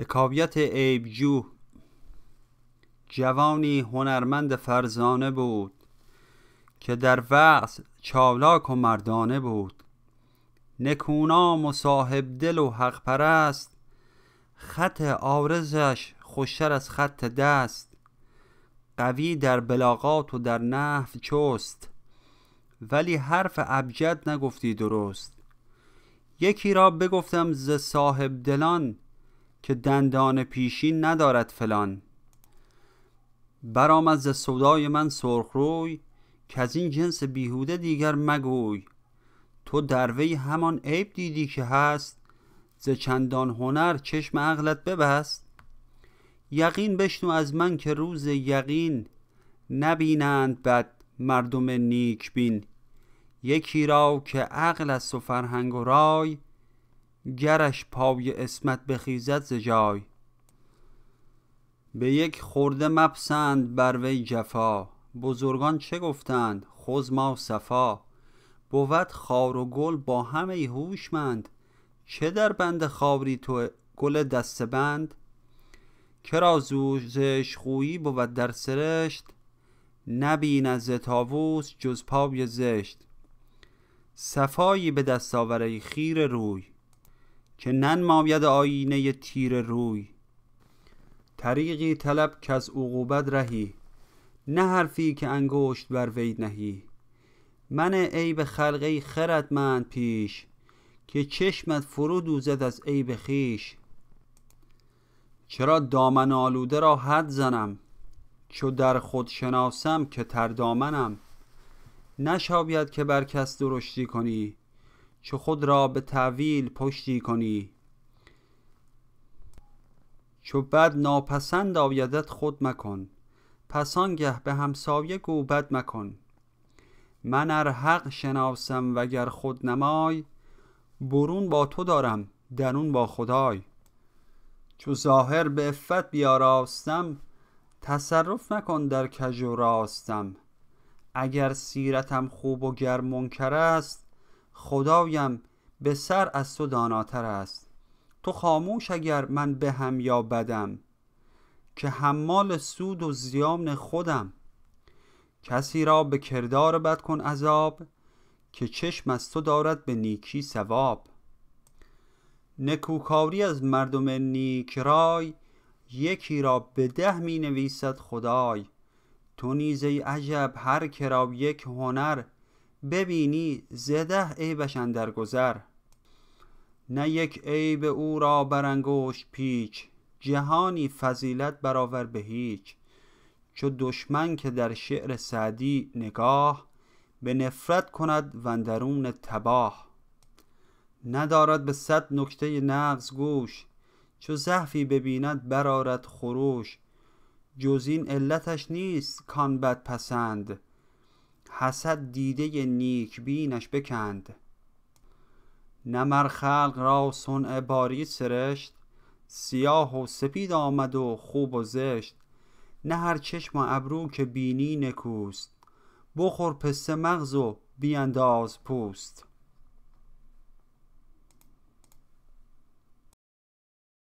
حکایت عیبجو. جوانی هنرمند فرزانه بود که در وعظ چالاک و مردانه بود. نکونام و صاحب دل و حق پرست، خط عارضش خوشتر از خط دست. قوی در بلاغات و در نحو چست، ولی حرف ابجد نگفتی درست. یکی را بگفتم ز صاحب دلان، که دندان پیشین ندارد فلان. برآمد ز سودای من سرخ روی، که از این جنس بیهوده دیگر مگوی. تو در وی همان عیب دیدی که هست، ز چندان هنر چشم عقلت ببست. یقین بشنو از من که روز یقین، نبینند بد مردم نیک بین. یکی را که عقل است و فرهنگ و رای، گرش پای اسمت بخیزد ز جای. به یک خورده مپسند بر وی جفا، بزرگان چه گفتند خذ ما صفا. بود خار و گل با هم ای هوشمند، چه در بند خاری تو گل دسته بند. کرا زشت خویی بود در سرشت، نبیند ز طاووس جز پای زشت. صفایی به دست آور ای خیره روی، که ننماید آیینه تیره روی. طریقی طلب که از عقوبت رهی، نه حرفی که انگشت بر وی نهی. منه عیب خلق ای خردمند پیش، که چشمت فرو دوزد از عیب خویش. چرا دامن آلوده را حد زنم، چو در خود شناسم که تردامنم. نشاید که بر کس درشتی کنی، چو خود را به تأویل پشتی کنی. چو بد ناپسند آیدت خود مکن، پس آنگه به همسایه گو بد مکن. من ار حق شناسم وگر خود نمای، برون با تو دارم درون با خدای. چو ظاهر به عفت بیاراستم، تصرف مکن در کژ و راستم. اگر سیرتم خوب و گر منکر است، خدایم به سر از تو داناتر است. تو خاموش اگر من بهم یا بدم، که حمال سود و زیان خودم. کسی را به کردار بد کن عذاب، که چشم از تو دارد به نیکی ثواب. نکوکاری از مردم نیک رای، یکی را به 10 می نویسد خدای. تو نیز ای عجب هر که را یک هنر، ببینی ز 10 عیبش اندر گذر. نه یک عیب او را بر انگشت پیچ، جهانی فضیلت برآور به هیچ. چو دشمن که در شعر سعدی نگاه، به نفرت کند و اندرون تباه. ندارد به 100 نکته نغز گوش، چو زحفی ببیند برآرد خروش. جز این علتش نیست کان بد پسند، حسد دیده نیک بینش بکند. نه مر خلق را صنع باری سرشت، سیاه و سپید آمد و خوب و زشت. نه هر چشم و ابرو که بینی نکوست، بخور پسته مغز و بیانداز پوست.